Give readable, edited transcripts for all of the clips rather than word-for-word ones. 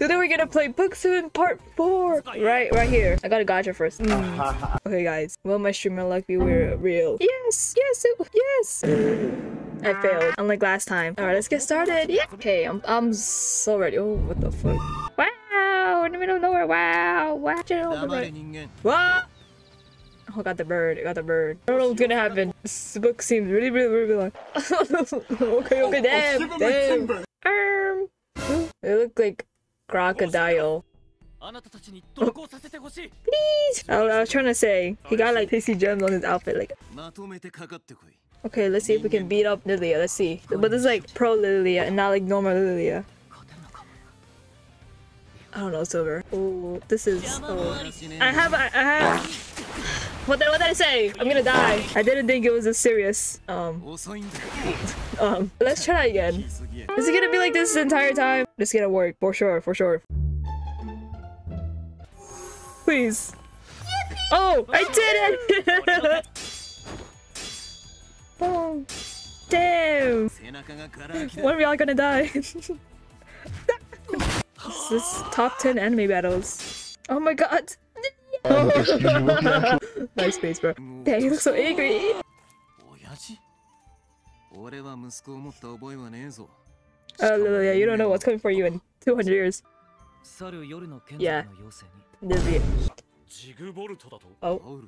So then we're gonna play book soon part 4, right here. I got a gacha first. Okay guys, will my streamer luck be real? Yes. I failed, unlike last time. All right, let's get started. Yeah. Okay, I'm so ready. Oh, what the fuck? Wow, in the middle of nowhere. Wow. What? Oh, got the bird. I don't know what's gonna happen. This book seems really long. Okay, damn. They look like crocodile. Please. I was trying to say, he got like tasty gems on his outfit. Like, okay, let's see if we can beat up Lilia. Let's see. But this is like pro Lilia and not like normal Lilia. I don't know, Silver. Oh, this is. Oh. I have. What did I say? I'm gonna die. I didn't think it was this serious. Let's try again. Is it gonna be like this the entire time? This is gonna work for sure. Please. Oh, I did it! Oh, damn. When are we all gonna die? This is top 10 anime battles. Oh my god. Nice face, bro. Dang, he looks so angry. Lilia, you don't know what's coming for you in 200 years. Yeah. This is it. Oh.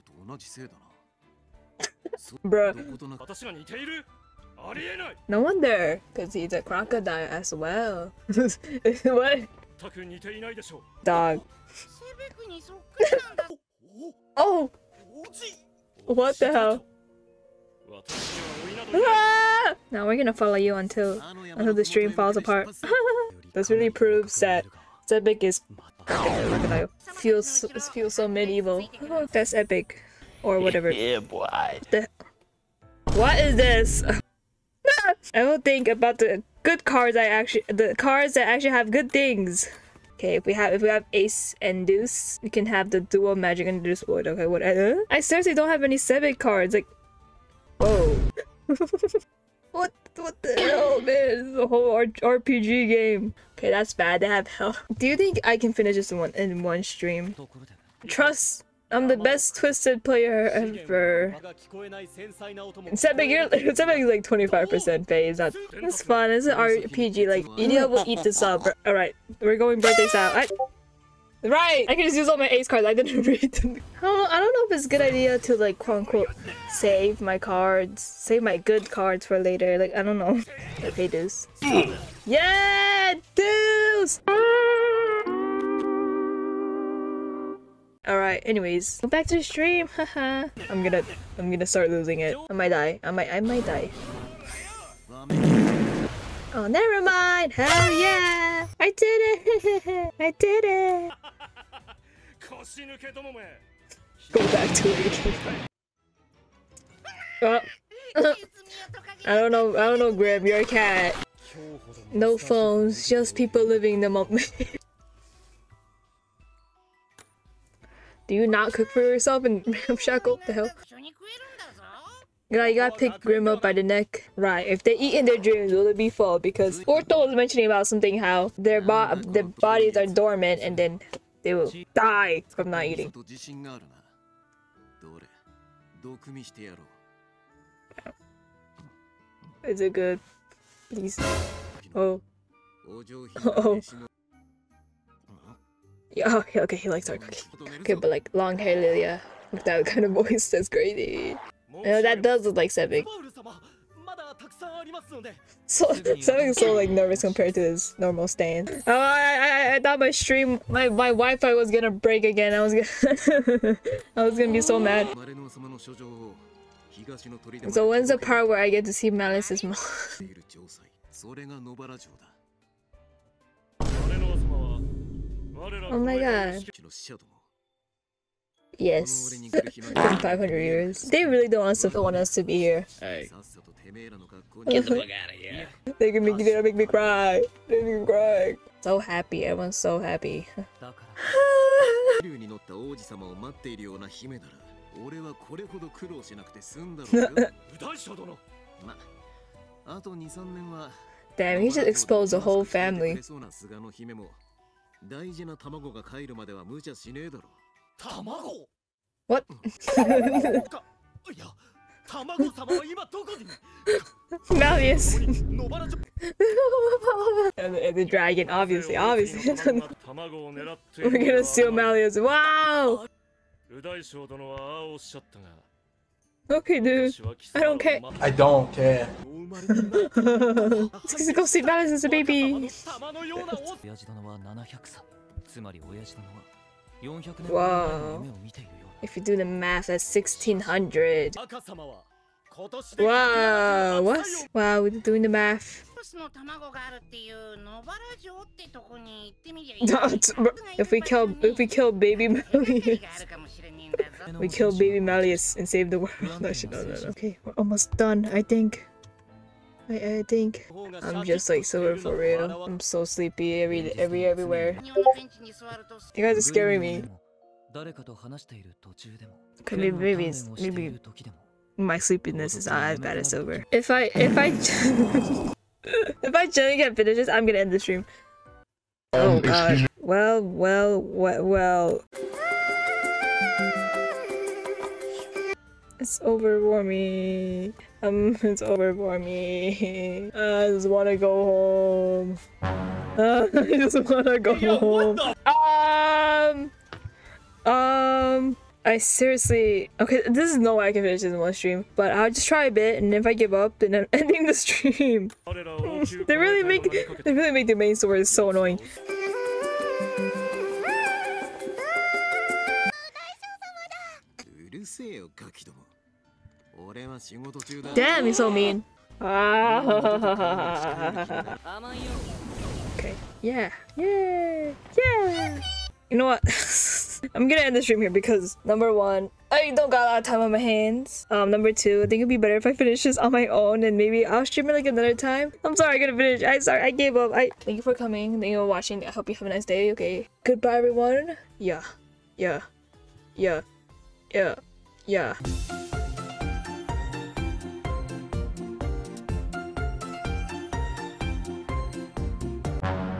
Bruh. No wonder, because he's a crocodile as well. What? Dog. Oh! What the hell? Ah! Now we're gonna follow you until the stream falls apart. This really proves that Sebek is crocodile. Feels so medieval. That's epic, or whatever. Yeah, boy. What is this? I will think about the good cards. The cards that actually have good things. Okay, if we have Ace and Deuce, we can have the duo Magic and Deuce Void. Okay, whatever. I seriously don't have any Sebek cards. Like, whoa. What the hell, man? This is a whole RPG game. Okay, that's bad. They have hell. Do you think I can finish this in one stream? Trust. I'm the best Twisted player ever. Sebek is like 25% phase. It's fun. It's an RPG. Like, Lilia will eat this up. All right, we're going birthday style. Right. I can just use all my Ace cards. I didn't read them. I don't know if it's a good idea to like quote unquote save my good cards for later. Like, I don't know. Okay, Deuce. Yeah, Deuce. Alright, anyways, go back to the stream. Haha. I'm gonna start losing it. I might die. Oh, never mind. Hell yeah! I did it. Go back to it again. I don't know, Grimm, you're a cat. No phones, just people living in the moment. Do you not cook for yourself in ramshackle? The hell? You gotta pick Grimm up by the neck. Right, if they eat in their dreams, will it be full? Because Ortho was mentioning about something how their bodies are dormant and then they will die from not eating. Is it good? Please. Oh. Yeah, okay, he likes our cooking. Okay, but like long hair Lilia with that kind of voice, that's crazy. No, that does look like Sebek. So Sebek is so like nervous compared to his normal stand. Oh, I thought my stream, my Wi-Fi was gonna break again. I was gonna be so mad. So when's the part where I get to see Malice's mom? Oh my god. Yes. In 500 years. They really don't want us to be here. Hey. Get the fuck out of here. They're gonna make me cry. They're gonna cry. So happy. Everyone's so happy. Damn, he just exposed the whole family. What? Malleus. And the dragon, obviously. We're gonna steal Malleus. Wow! Okay, dude. I don't care. I don't care. Let's go see Malice as a baby. Wow. If you do the math, that's 1600. Wow. What? Wow, we're doing the math. If we kill baby Malleus, we kill baby Malleus and save the world. Actually, no. Okay, we're almost done. I think. I think I'm just like sober for real. I'm so sleepy everywhere. You guys are scaring me. Okay, maybe my sleepiness is not as bad as sober. If I. If I generally get finishes, I'm gonna end the stream. Oh god. Well. It's over for me. It's over for me. I just wanna go home. I just wanna go home. I seriously... Okay, this is no way I can finish this in one stream, but I'll just try a bit, and if I give up, then I'm ending the stream. They really make the main story so annoying. Damn, he's so mean. Okay, yeah. You know what? I'm gonna end the stream here because number one, I don't got a lot of time on my hands. Number two, I think it'd be better if I finish this on my own, and maybe I'll stream it like another time. I'm sorry, I couldn't finish. I'm sorry, I gave up. Thank you for coming. Thank you for watching. I hope you have a nice day. Okay. Goodbye, everyone. Yeah.